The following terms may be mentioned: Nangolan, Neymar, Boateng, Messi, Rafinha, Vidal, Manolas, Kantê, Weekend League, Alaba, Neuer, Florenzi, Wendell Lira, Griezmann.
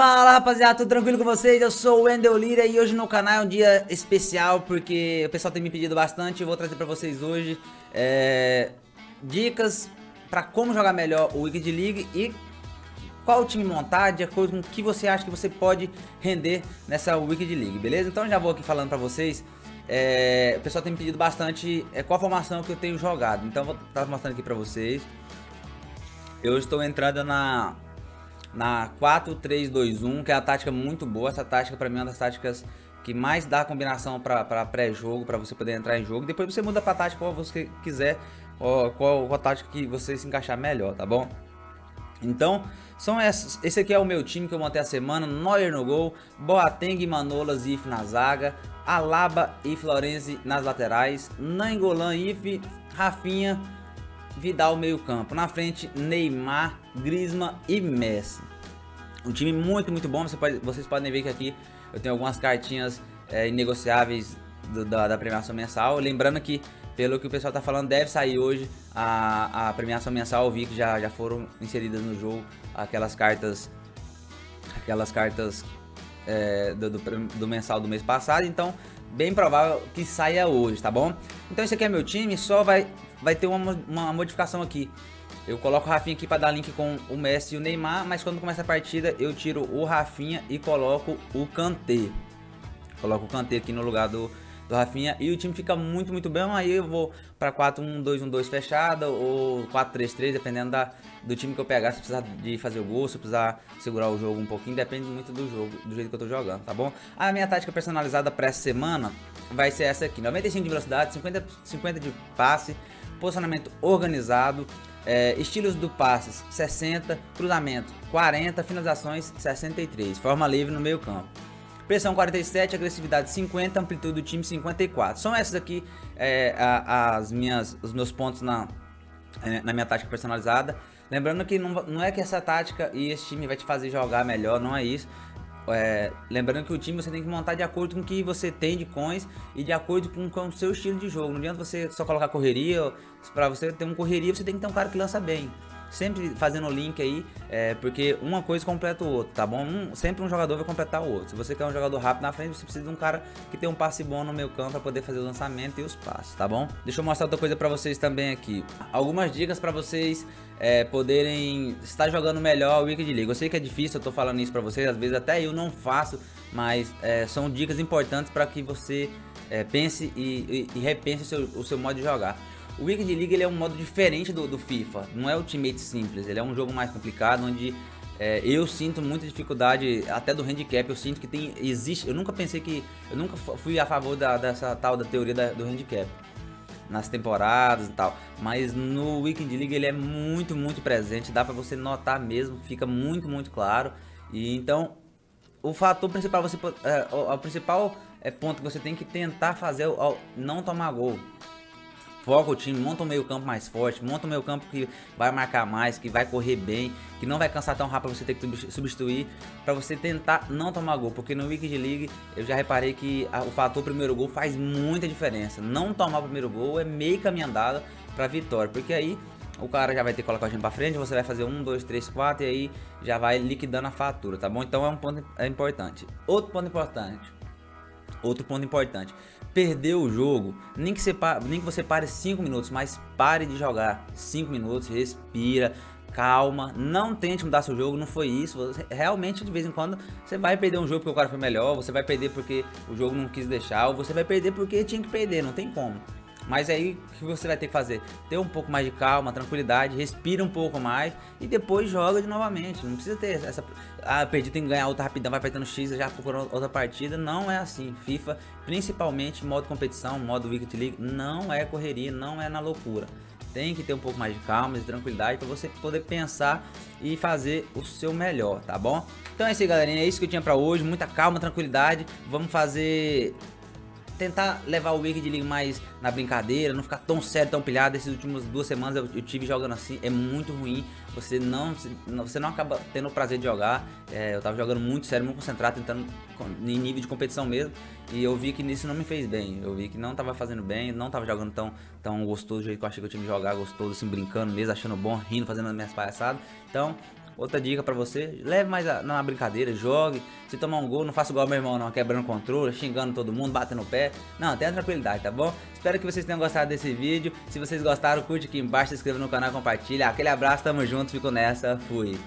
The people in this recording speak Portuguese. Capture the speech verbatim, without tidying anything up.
Fala rapaziada, tudo tranquilo com vocês? Eu sou o Wendell Lira e hoje no canal é um dia especial porque o pessoal tem me pedido bastante. Eu vou trazer pra vocês hoje é, dicas pra como jogar melhor o Weekend League e qual o time montar de acordo com o que você acha que você pode render nessa Weekend League, beleza? Então já vou aqui falando pra vocês. É, o pessoal tem me pedido bastante é, qual a formação que eu tenho jogado, então vou estar mostrando aqui pra vocês. Eu estou entrando na... na quatro três dois um, que é uma tática muito boa. Essa tática pra mim é uma das táticas que mais dá combinação pra, pra pré-jogo, pra você poder entrar em jogo. Depois você muda pra tática qual você quiser, qual, qual a tática que você se encaixar melhor, tá bom? Então, são essas. Esse aqui é o meu time que eu montei a semana: Neuer no gol, Boateng, Manolas e If na zaga, Alaba e Florenzi nas laterais, Nangolan, If, Rafinha, Vidal meio campo, na frente Neymar, Griezmann e Messi. Um time muito, muito bom. Você pode, vocês podem ver que aqui eu tenho algumas cartinhas é, negociáveis do, da, da premiação mensal. Lembrando que, pelo que o pessoal tá falando, deve sair hoje a, a premiação mensal. Eu vi que já, já foram inseridas no jogo aquelas cartas aquelas cartas é, do, do, do mensal do mês passado, então bem provável que saia hoje, tá bom? Então esse aqui é meu time, só vai, vai ter uma, uma modificação aqui. Eu coloco o Rafinha aqui para dar link com o Messi e o Neymar, mas quando começa a partida eu tiro o Rafinha e coloco o Kantê. Coloco o Kantê aqui no lugar do, do Rafinha e o time fica muito, muito bem. Aí eu vou para quatro um dois um dois fechada ou quatro três três, dependendo da, do time que eu pegar. Se precisar de fazer o gol, se precisar segurar o jogo um pouquinho, depende muito do jogo, do jeito que eu tô jogando, tá bom? A minha tática personalizada para essa semana vai ser essa aqui: noventa e cinco de velocidade, cinquenta, cinquenta de passe, posicionamento organizado, é, estilos do passes sessenta, cruzamento quarenta, finalizações sessenta e três, forma livre no meio campo, pressão quarenta e sete, agressividade cinquenta, amplitude do time cinquenta e quatro. São essas aqui é, as minhas, os meus pontos na, na minha tática personalizada. Lembrando que não, não é que essa tática e esse time vai te fazer jogar melhor, não é isso. É, lembrando que o time você tem que montar de acordo com o que você tem de coins e de acordo com, com o seu estilo de jogo. Não adianta você só colocar correria. Para você ter uma correria, você tem que ter um cara que lança bem. Sempre fazendo o link aí, é, porque uma coisa completa o outro, tá bom? Um, sempre um jogador vai completar o outro. Se você quer um jogador rápido na frente, você precisa de um cara que tem um passe bom no meio campo para poder fazer o lançamento e os passes, tá bom? Deixa eu mostrar outra coisa para vocês também aqui. Algumas dicas para vocês é, poderem estar jogando melhor o Weekend League. Eu sei que é difícil, eu tô falando isso para vocês, às vezes até eu não faço, mas é, são dicas importantes para que você é, pense e, e, e repense o seu, o seu modo de jogar. O Weekend League ele é um modo diferente do, do FIFA, não é Ultimate simples, ele é um jogo mais complicado, onde é, eu sinto muita dificuldade, até do handicap. Eu sinto que tem, existe, eu nunca pensei que, eu nunca fui a favor da, dessa tal da teoria da, do handicap, nas temporadas e tal, mas no Weekend League ele é muito, muito presente, dá pra você notar mesmo, fica muito, muito claro. E então, o fator principal, você, é, o, o principal é, ponto que você tem que tentar fazer ao não tomar gol. Foca o time, monta um meio campo mais forte, monta um meio campo que vai marcar mais, que vai correr bem, que não vai cansar tão rápido, você ter que substituir, para você tentar não tomar gol. Porque no Weekend League eu já reparei que a, o fator primeiro gol faz muita diferença. Não tomar o primeiro gol é meio caminho andado para vitória, porque aí o cara já vai ter que colocar o time para frente, você vai fazer um, dois, três, quatro e aí já vai liquidando a fatura, tá bom? Então é um ponto é importante. Outro ponto importante. Outro ponto importante, perder o jogo, nem que você, nem que você pare cinco minutos, mas pare de jogar cinco minutos, respira, calma, não tente mudar seu jogo, não foi isso. Você, realmente de vez em quando você vai perder um jogo porque o cara foi melhor, você vai perder porque o jogo não quis deixar, ou você vai perder porque tinha que perder, não tem como. Mas aí o que você vai ter que fazer? Ter um pouco mais de calma, tranquilidade, respira um pouco mais e depois joga de novamente. Não precisa ter essa... Ah, perdi, tem que ganhar outra rapidão, vai apertando X, já procurou outra partida. Não é assim. FIFA, principalmente modo competição, modo Weekend League, não é correria, não é na loucura. Tem que ter um pouco mais de calma e tranquilidade para você poder pensar e fazer o seu melhor, tá bom? Então é isso aí, galerinha. É isso que eu tinha para hoje. Muita calma, tranquilidade. Vamos fazer... tentar levar o Weekend League mais na brincadeira, não ficar tão sério, tão pilhado. Essas últimas duas semanas eu, eu tive jogando assim, é muito ruim, você não, você não acaba tendo o prazer de jogar. É, eu tava jogando muito sério, muito concentrado, tentando em nível de competição mesmo, e eu vi que nisso não me fez bem, eu vi que não tava fazendo bem, não tava jogando tão, tão gostoso do jeito que eu achei que eu tinha que jogar, gostoso assim, brincando mesmo, achando bom, rindo, fazendo as minhas palhaçadas. Então Outra dica pra você, leve mais a, na brincadeira, jogue. Se tomar um gol, não faça igual meu irmão não, quebrando o controle, xingando todo mundo, batendo o pé. Não, tenha tranquilidade, tá bom? Espero que vocês tenham gostado desse vídeo. Se vocês gostaram, curte aqui embaixo, se inscreva no canal, compartilha. Aquele abraço, tamo junto, fico nessa, fui.